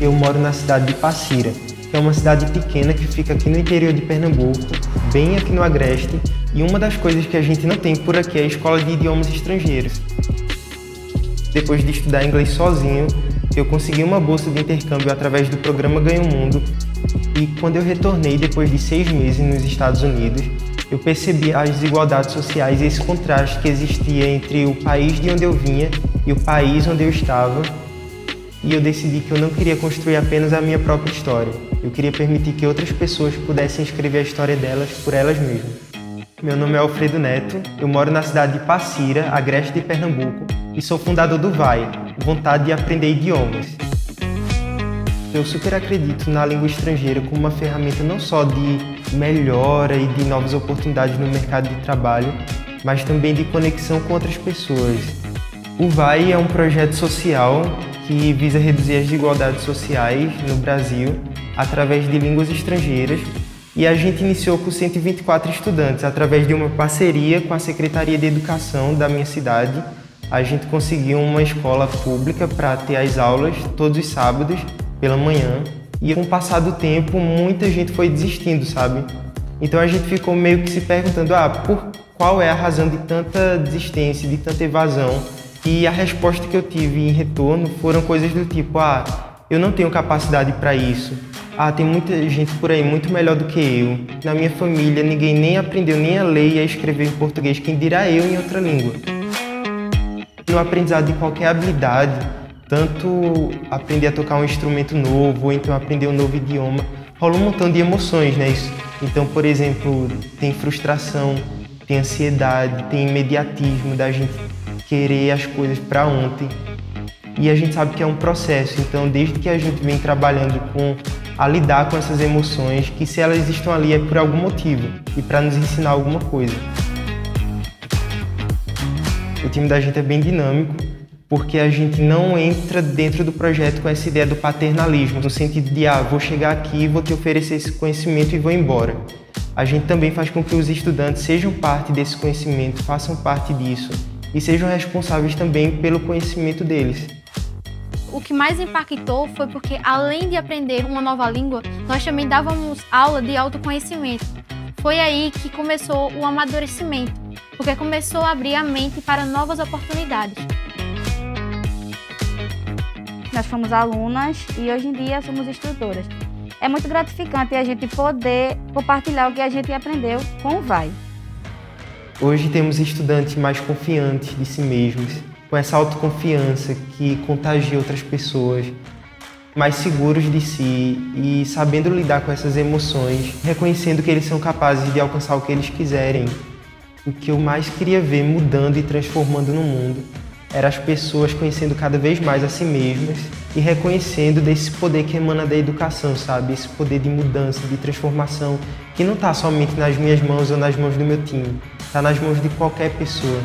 Eu moro na cidade de Passira, que é uma cidade pequena que fica aqui no interior de Pernambuco, bem aqui no Agreste, e uma das coisas que a gente não tem por aqui é a escola de idiomas estrangeiros. Depois de estudar inglês sozinho, eu consegui uma bolsa de intercâmbio através do programa Ganha o Mundo, e quando eu retornei depois de 6 meses nos Estados Unidos, eu percebi as desigualdades sociais e esse contraste que existia entre o país de onde eu vinha e o país onde eu estava, e eu decidi que eu não queria construir apenas a minha própria história. Eu queria permitir que outras pessoas pudessem escrever a história delas por elas mesmas. Meu nome é Alfredo Neto, eu moro na cidade de Passira, Agreste de Pernambuco, e sou fundador do VAI, Vontade de Aprender Idiomas. Eu super acredito na língua estrangeira como uma ferramenta não só de melhora e de novas oportunidades no mercado de trabalho, mas também de conexão com outras pessoas. O VAI é um projeto social que visa reduzir as desigualdades sociais no Brasil através de línguas estrangeiras, e a gente iniciou com 124 estudantes. Através de uma parceria com a Secretaria de Educação da minha cidade, a gente conseguiu uma escola pública para ter as aulas todos os sábados pela manhã, e com o passar do tempo muita gente foi desistindo, sabe? Então a gente ficou meio que se perguntando, qual é a razão de tanta desistência, de tanta evasão? E a resposta que eu tive em retorno foram coisas do tipo, eu não tenho capacidade para isso. Tem muita gente por aí muito melhor do que eu. Na minha família, ninguém nem aprendeu nem a ler e a escrever em português, quem dirá eu em outra língua. No aprendizado de qualquer habilidade, tanto aprender a tocar um instrumento novo, ou então aprender um novo idioma, rola um montão de emoções, né? Então, por exemplo, tem frustração, tem ansiedade, tem imediatismo da gente querer as coisas para ontem. E a gente sabe que é um processo, então desde que a gente vem trabalhando a lidar com essas emoções, que se elas estão ali é por algum motivo e para nos ensinar alguma coisa. O time da gente é bem dinâmico, porque a gente não entra dentro do projeto com essa ideia do paternalismo, no sentido de, vou chegar aqui, vou te oferecer esse conhecimento e vou embora. A gente também faz com que os estudantes sejam parte desse conhecimento, façam parte disso e sejam responsáveis também pelo conhecimento deles. O que mais impactou foi porque, além de aprender uma nova língua, nós também dávamos aula de autoconhecimento. Foi aí que começou o amadurecimento, porque começou a abrir a mente para novas oportunidades. Nós fomos alunas e hoje em dia somos instrutoras. É muito gratificante a gente poder compartilhar o que a gente aprendeu com o VAI. Hoje temos estudantes mais confiantes de si mesmos, com essa autoconfiança que contagia outras pessoas, mais seguros de si e sabendo lidar com essas emoções, reconhecendo que eles são capazes de alcançar o que eles quiserem. O que eu mais queria ver mudando e transformando no mundo era as pessoas conhecendo cada vez mais a si mesmas e reconhecendo desse poder que emana da educação, sabe? Esse poder de mudança, de transformação, que não está somente nas minhas mãos ou nas mãos do meu time, está nas mãos de qualquer pessoa.